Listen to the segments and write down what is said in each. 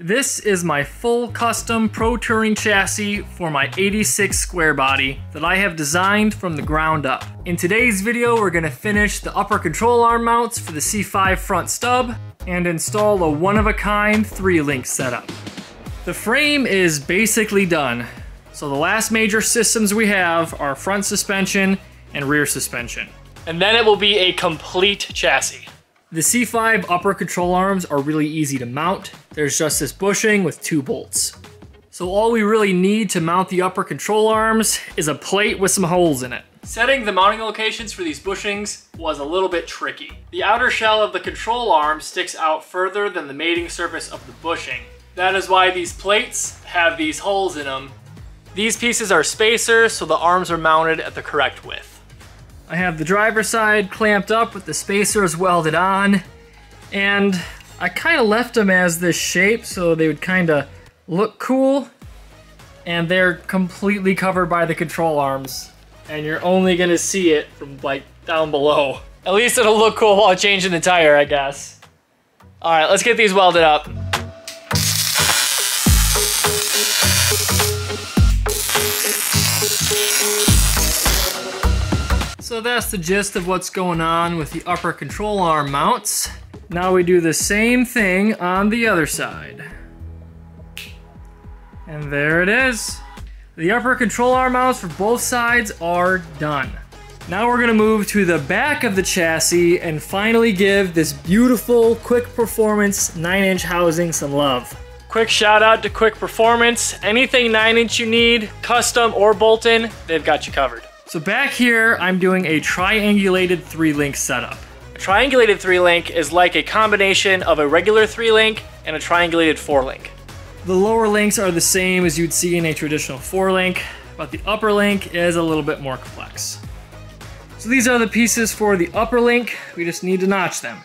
This is my full custom Pro Touring chassis for my 86 square body that I have designed from the ground up. In today's video, we're going to finish the upper control arm mounts for the C5 front stub and install a one-of-a-kind 3-link setup. The frame is basically done, so the last major systems we have are front suspension and rear suspension. And then it will be a complete chassis. The C5 upper control arms are really easy to mount. There's just this bushing with two bolts. So all we really need to mount the upper control arms is a plate with some holes in it. Setting the mounting locations for these bushings was a little bit tricky. The outer shell of the control arm sticks out further than the mating surface of the bushing. That is why these plates have these holes in them. These pieces are spacers, so the arms are mounted at the correct width. I have the driver's side clamped up with the spacers welded on, and I kind of left them as this shape so they would kind of look cool, and they're completely covered by the control arms, and you're only going to see it from like down below. At least it'll look cool while changing the tire, I guess. Alright, let's get these welded up. So that's the gist of what's going on with the upper control arm mounts. Now we do the same thing on the other side. And there it is. The upper control arm mounts for both sides are done. Now we're gonna move to the back of the chassis and finally give this beautiful Quick Performance 9-inch housing some love. Quick shout out to Quick Performance. Anything 9-inch you need, custom or bolt-in, they've got you covered. So back here, I'm doing a triangulated 3-link setup. A triangulated 3-link is like a combination of a regular 3-link and a triangulated 4-link. The lower links are the same as you'd see in a traditional 4-link, but the upper link is a little bit more complex. So these are the pieces for the upper link. We just need to notch them.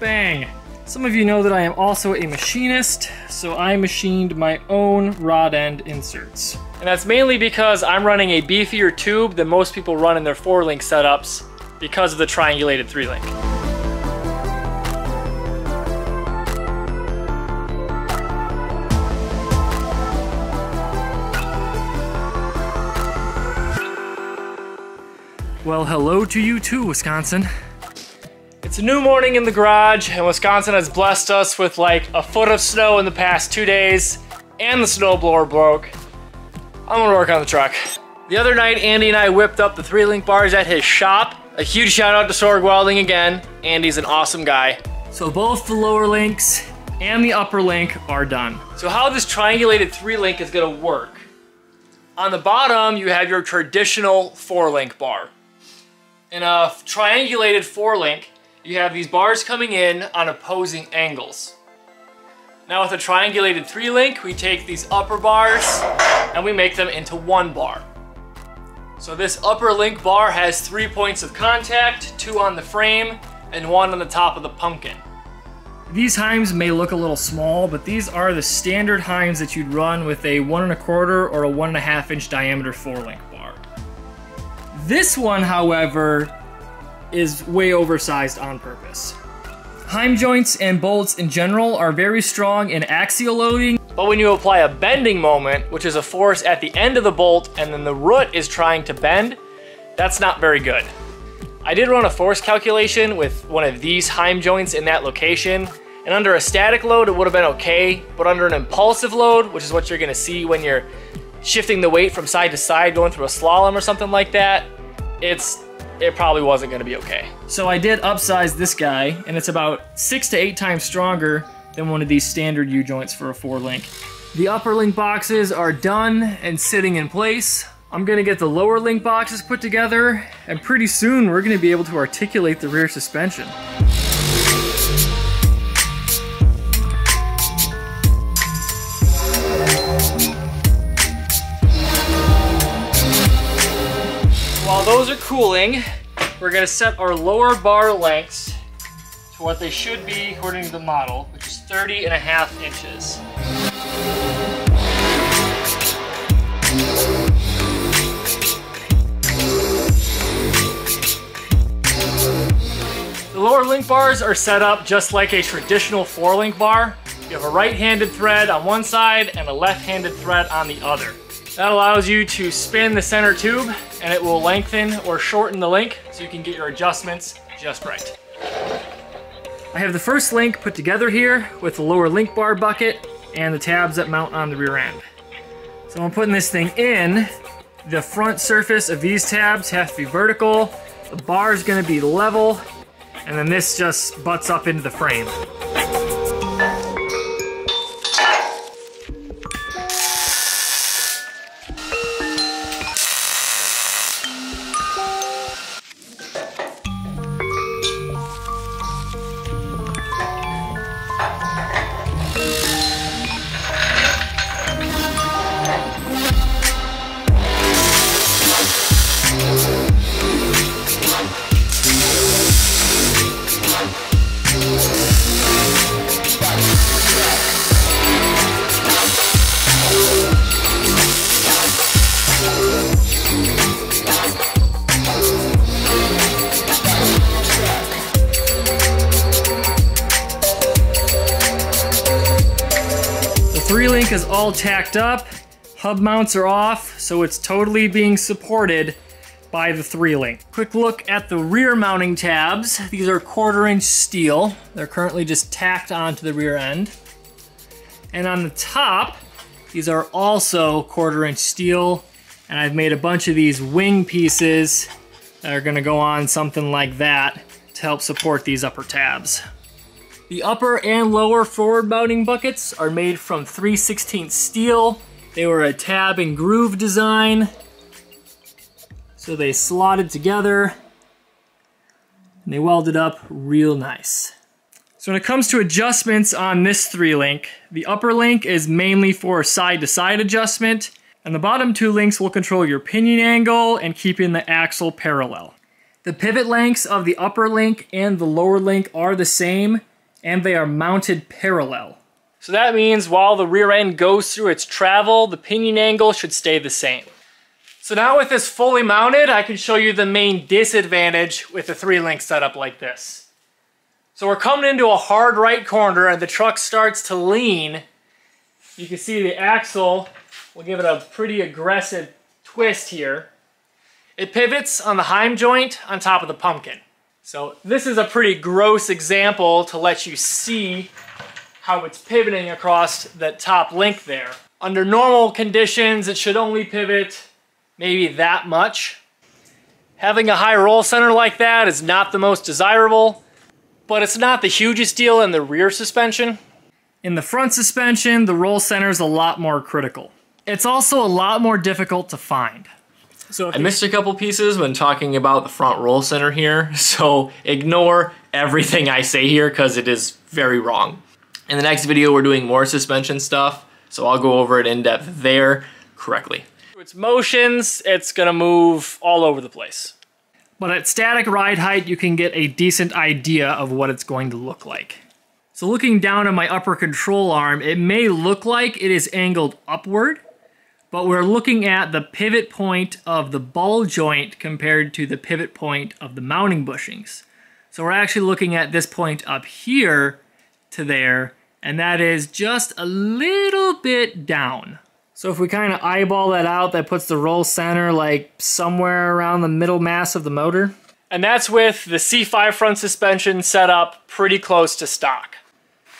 Bang! Some of you know that I am also a machinist, so I machined my own rod end inserts. And that's mainly because I'm running a beefier tube than most people run in their 4-link setups because of the triangulated 3-link. Well, hello to you too, Wisconsin. It's a new morning in the garage, and Wisconsin has blessed us with like a foot of snow in the past 2 days, and the snowblower broke. I'm gonna work on the truck. The other night, Andy and I whipped up the 3-link bars at his shop. A huge shout out to Sorg Welding again. Andy's an awesome guy. So both the lower links and the upper link are done. So how this triangulated 3-link is gonna work. On the bottom, you have your traditional 4-link bar. In a triangulated 4-link, you have these bars coming in on opposing angles. Now with a triangulated 3-link, we take these upper bars and we make them into one bar. So this upper link bar has 3 points of contact, 2 on the frame and 1 on the top of the pumpkin. These heims may look a little small, but these are the standard heims that you'd run with a 1 1/4 or a 1 1/2 inch diameter 4-link bar. This one, however, is way oversized on purpose. Heim joints and bolts in general are very strong in axial loading, but when you apply a bending moment, which is a force at the end of the bolt and then the root is trying to bend, that's not very good. I did run a force calculation with one of these Heim joints in that location, and under a static load it would have been okay, but under an impulsive load, which is what you're going to see when you're shifting the weight from side to side going through a slalom or something like that, it probably wasn't going to be okay. So I did upsize this guy, and it's about 6 to 8 times stronger than one of these standard U-joints for a 4-link. The upper link boxes are done and sitting in place. I'm going to get the lower link boxes put together, and pretty soon we're going to be able to articulate the rear suspension. While those are cooling, we're going to set our lower bar lengths to what they should be according to the model, which is 30.5 inches. The lower link bars are set up just like a traditional 4-link bar, You have a right-handed thread on one side and a left-handed thread on the other. That allows you to spin the center tube and it will lengthen or shorten the link so you can get your adjustments just right. I have the first link put together here with the lower link bar bucket and the tabs that mount on the rear end. So I'm putting this thing in. The front surface of these tabs has to be vertical. The bar is going to be level. And then this just butts up into the frame. Three-link is all tacked up, hub mounts are off, so it's totally being supported by the three-link. Quick look at the rear mounting tabs. These are 1/4-inch steel. They're currently just tacked onto the rear end. And on the top, these are also 1/4-inch steel, and I've made a bunch of these wing pieces that are gonna go on something like that to help support these upper tabs. The upper and lower forward mounting buckets are made from 3/16 steel. They were a tab and groove design. So they slotted together and they welded up real nice. So when it comes to adjustments on this three link, the upper link is mainly for side-to-side adjustment, and the bottom two links will control your pinion angle and keeping the axle parallel. The pivot lengths of the upper link and the lower link are the same, and they are mounted parallel. So that means while the rear end goes through its travel, the pinion angle should stay the same. So now with this fully mounted, I can show you the main disadvantage with a three-link setup like this. So we're coming into a hard right corner and the truck starts to lean. You can see the axle will give it a pretty aggressive twist here. It pivots on the heim joint on top of the pumpkin. So this is a pretty gross example to let you see how it's pivoting across that top link there. Under normal conditions, it should only pivot maybe that much. Having a high roll center like that is not the most desirable, but it's not the hugest deal in the rear suspension. In the front suspension, the roll center is a lot more critical. It's also a lot more difficult to find. So I missed a couple pieces when talking about the front roll center here, so ignore everything I say here because it is very wrong. In the next video, we're doing more suspension stuff, so I'll go over it in depth there correctly. Its motions, it's going to move all over the place. But at static ride height, you can get a decent idea of what it's going to look like. So looking down at my upper control arm, it may look like it is angled upward, but we're looking at the pivot point of the ball joint compared to the pivot point of the mounting bushings. So we're actually looking at this point up here to there, and that is just a little bit down. So if we kind of eyeball that out, that puts the roll center like somewhere around the middle mass of the motor. And that's with the C5 front suspension set up pretty close to stock.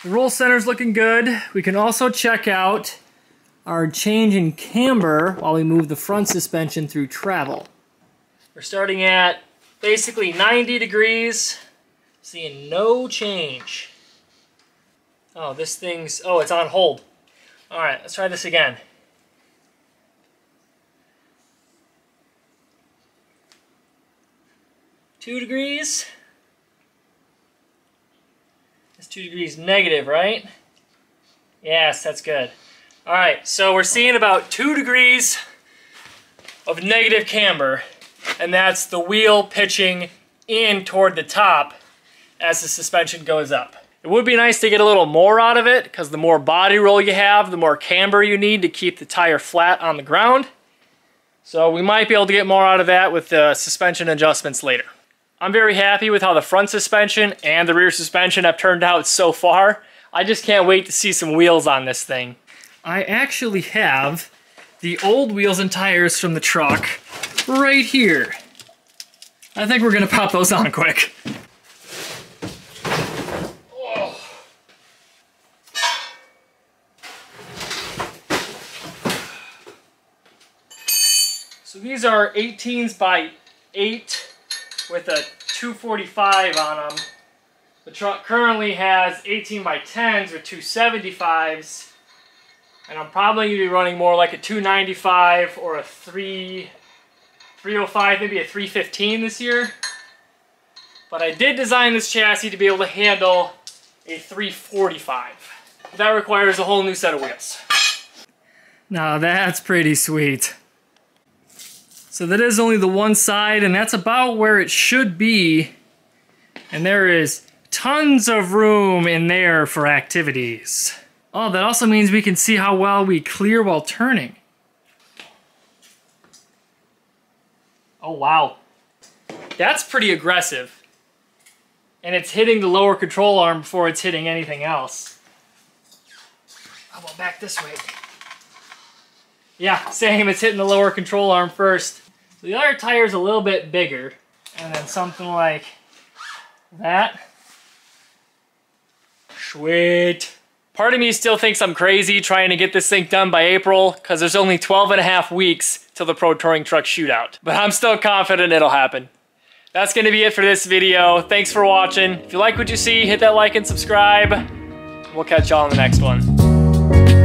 The roll center's looking good. We can also check out our change in camber while we move the front suspension through travel. We're starting at basically 90 degrees, seeing no change. Oh, this thing's, oh, it's on hold. All right, let's try this again. That's 2 degrees negative, right? Yes, that's good. All right, so we're seeing about 2 degrees of negative camber, and that's the wheel pitching in toward the top as the suspension goes up. It would be nice to get a little more out of it, because the more body roll you have, the more camber you need to keep the tire flat on the ground. So we might be able to get more out of that with the suspension adjustments later. I'm very happy with how the front suspension and the rear suspension have turned out so far. I just can't wait to see some wheels on this thing. I actually have the old wheels and tires from the truck right here. I think we're gonna pop those on quick. So these are 18s by 8 with a 245 on them. The truck currently has 18 by 10s or 275s, and I'm probably gonna be running more like a 295 or a 305, maybe a 315 this year. But I did design this chassis to be able to handle a 345. That requires a whole new set of wheels. Now that's pretty sweet. So that is only the one side, and that's about where it should be. And there is tons of room in there for activities. Oh, that also means we can see how well we clear while turning. Oh wow, that's pretty aggressive. And it's hitting the lower control arm before it's hitting anything else. How about back this way? Yeah, same, it's hitting the lower control arm first. So the other tire is a little bit bigger, and then something like that. Sweet. Part of me still thinks I'm crazy trying to get this thing done by April, because there's only 12.5 weeks till the Pro Touring Truck Shootout. But I'm still confident it'll happen. That's gonna be it for this video. Thanks for watching. If you like what you see, hit that like and subscribe. We'll catch y'all in the next one.